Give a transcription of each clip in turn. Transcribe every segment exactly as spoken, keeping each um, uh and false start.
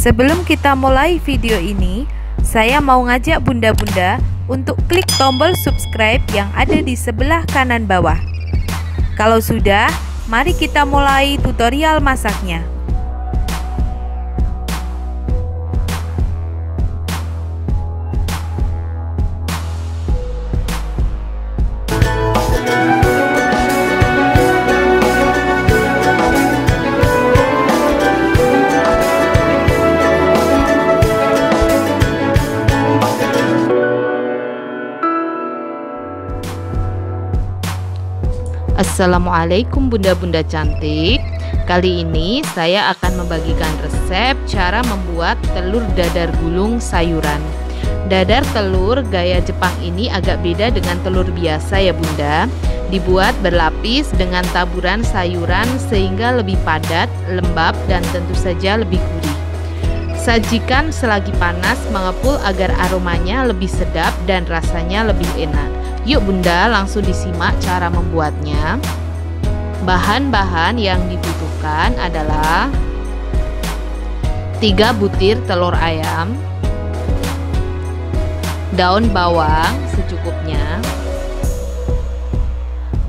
Sebelum kita mulai video ini, saya mau ngajak bunda-bunda untuk klik tombol subscribe yang ada di sebelah kanan bawah. Kalau sudah, mari kita mulai tutorial masaknya. Assalamualaikum bunda-bunda cantik. Kali ini saya akan membagikan resep cara membuat telur dadar gulung sayuran. Dadar telur gaya Jepang ini agak beda dengan telur biasa ya bunda. Dibuat berlapis dengan taburan sayuran sehingga lebih padat, lembab dan tentu saja lebih gurih. Sajikan selagi panas mengepul agar aromanya lebih sedap dan rasanya lebih enak. Yuk bunda langsung disimak cara membuatnya. Bahan-bahan yang dibutuhkan adalah tiga butir telur ayam, daun bawang secukupnya,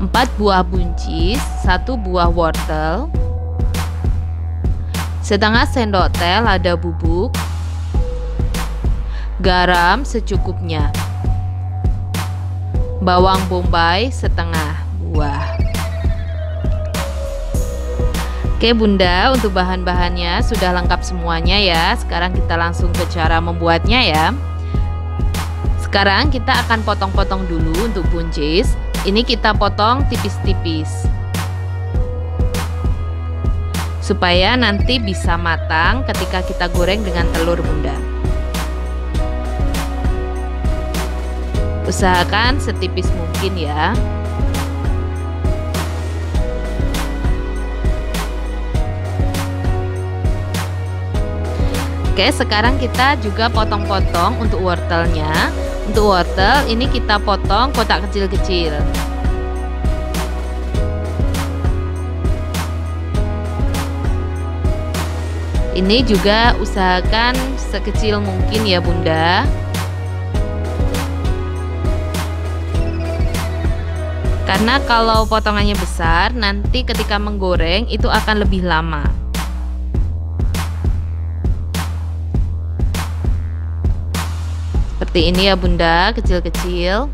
empat buah buncis, satu buah wortel, setengah sendok teh lada bubuk, garam secukupnya, bawang bombay setengah buah. Oke bunda, untuk bahan-bahannya sudah lengkap semuanya ya. Sekarang kita langsung ke cara membuatnya ya. Sekarang kita akan potong-potong dulu untuk buncis. Ini kita potong tipis-tipis supaya nanti bisa matang ketika kita goreng dengan telur bunda. Usahakan setipis mungkin ya. Oke, sekarang kita juga potong-potong untuk wortelnya. Untuk wortel ini kita potong kotak kecil-kecil. Ini juga usahakan sekecil mungkin ya bunda. Karena kalau potongannya besar, nanti ketika menggoreng itu akan lebih lama. Seperti ini ya bunda, kecil-kecil.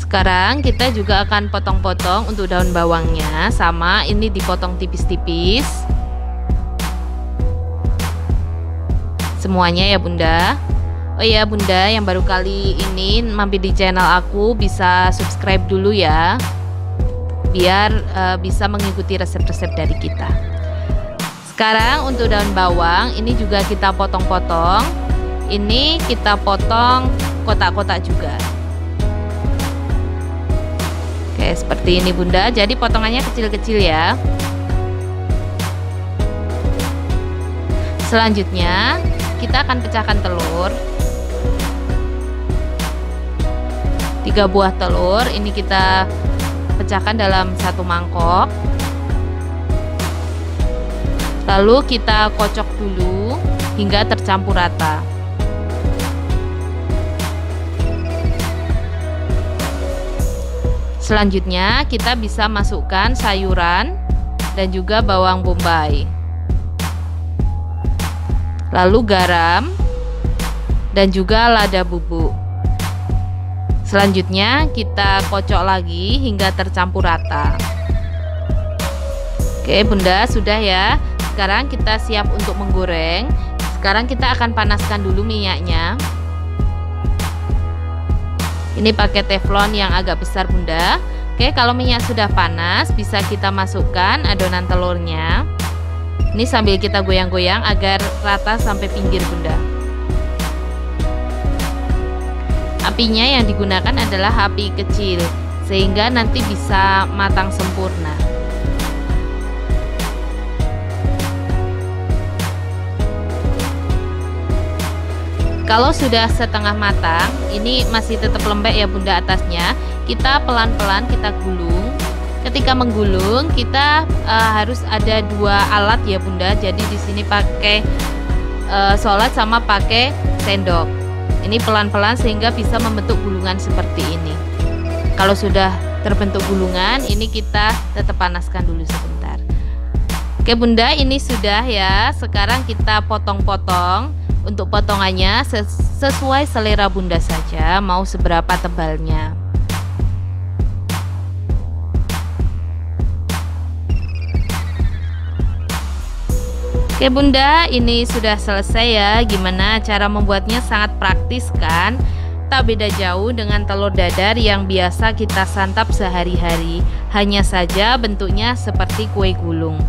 Sekarang kita juga akan potong-potong untuk daun bawangnya, sama ini dipotong tipis-tipis. Semuanya ya bunda. Oh iya bunda, yang baru kali ini mampir di channel aku bisa subscribe dulu ya, biar uh, bisa mengikuti resep-resep dari kita. Sekarang untuk daun bawang ini juga kita potong-potong. Ini kita potong kotak-kotak juga. Oke, seperti ini bunda. Jadi potongannya kecil-kecil ya. Selanjutnya kita akan pecahkan telur. Tiga buah telur ini kita pecahkan dalam satu mangkok, lalu kita kocok dulu hingga tercampur rata. Selanjutnya kita bisa masukkan sayuran dan juga bawang bombay, lalu garam dan juga lada bubuk. Selanjutnya kita kocok lagi hingga tercampur rata. Oke bunda, sudah ya. Sekarang kita siap untuk menggoreng. Sekarang kita akan panaskan dulu minyaknya. Ini pakai teflon yang agak besar bunda. Oke, kalau minyak sudah panas bisa kita masukkan adonan telurnya. Ini sambil kita goyang-goyang agar rata sampai pinggir bunda. Apinya yang digunakan adalah api kecil sehingga nanti bisa matang sempurna. Kalau sudah setengah matang, ini masih tetap lembek ya bunda atasnya. Kita pelan-pelan kita gulung ketika menggulung kita uh, harus ada dua alat ya Bunda. Jadi di sini pakai uh, sholat sama pakai sendok. Ini pelan-pelan sehingga bisa membentuk gulungan seperti ini. Kalau sudah terbentuk gulungan, ini kita tetap panaskan dulu sebentar. Oke Bunda, ini sudah ya. Sekarang kita potong-potong. Untuk potongannya sesuai selera Bunda saja, mau seberapa tebalnya. Oke Bunda, ini sudah selesai ya. Gimana cara membuatnya? Sangat praktis kan? Tak beda jauh dengan telur dadar yang biasa kita santap sehari-hari. Hanya saja bentuknya seperti kue gulung.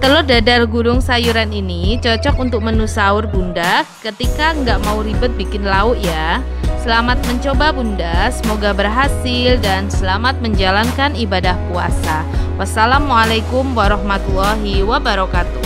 Telur dadar gulung sayuran ini cocok untuk menu sahur Bunda ketika nggak mau ribet bikin lauk ya. Selamat mencoba Bunda, semoga berhasil dan selamat menjalankan ibadah puasa. Wassalamualaikum warahmatullahi wabarakatuh.